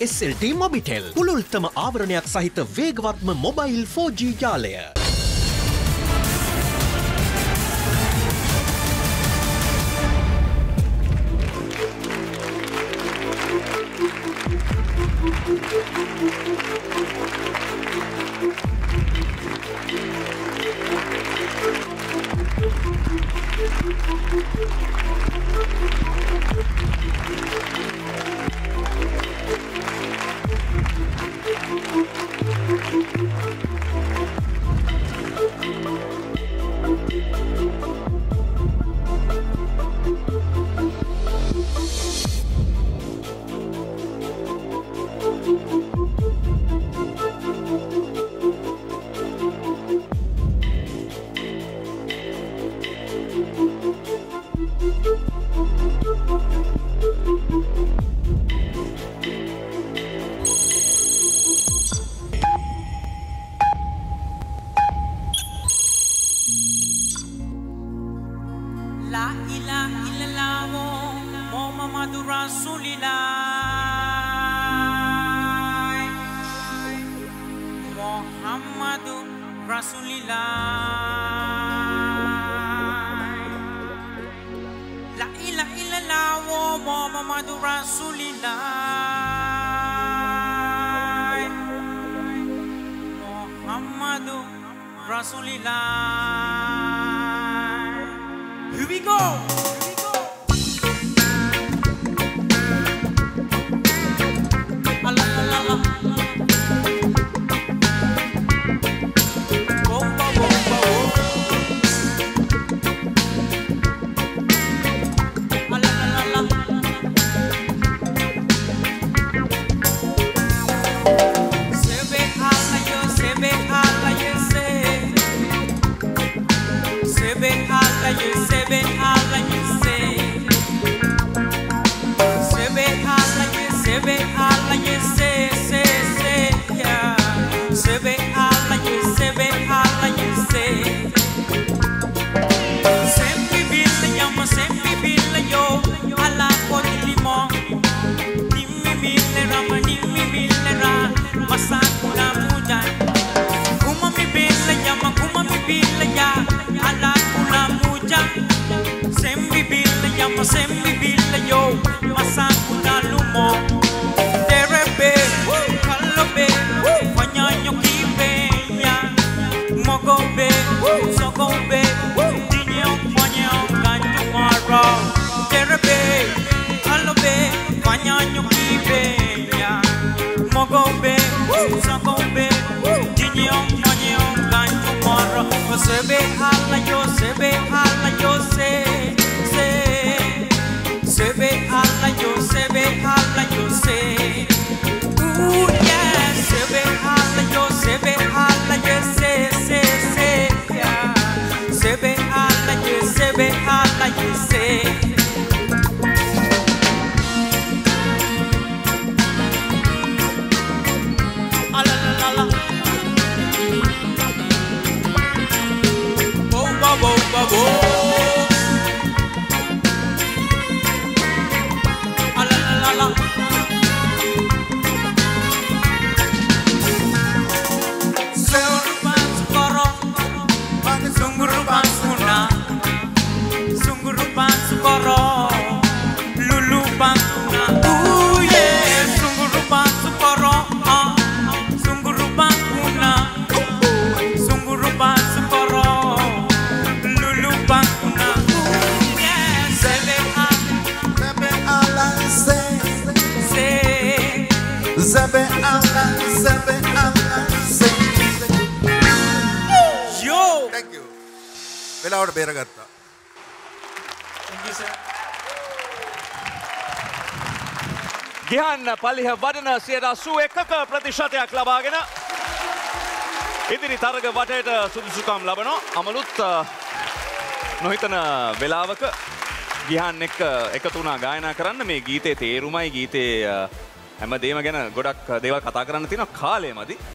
SLT Mobitel. Pulultama avaranayak sahitha vegavathma mobile 4G jalaya. La ilaha illallah Muhammadur Rasulillah Muhammadur Rasulillah La ilaha illallah Muhammadur Rasulillah Muhammadur Rasulillah Here we go! Sembi bila yo masakuna lumo terebe kalobe fanyanyo kibe ya mogobe sogobe dinyo fanyo ganyo mara terebe kalobe fanyanyo kibe ya mogobe sogobe dinyo fanyo ganyo mara sebe hala yo se sebe hala yo se ooh yeah sebe hala yo se se se yeah sebe hala yo se Thank you, sir. Gihan Palihawadana 81% ලබාගෙන ඉදිරි තරග වටේට සුදුසුකම් ලබනවා. අමලුත් නොහිතන වෙලාවක ගිහන් එක්ක එකතු වුණා ගායනා කරන්න. මේ ගීතේ තේරුමයි ගීතේ හැමදේම ගැන ගොඩක් දේවල් කතා කරන්න තියෙනවා. කාලය මදි.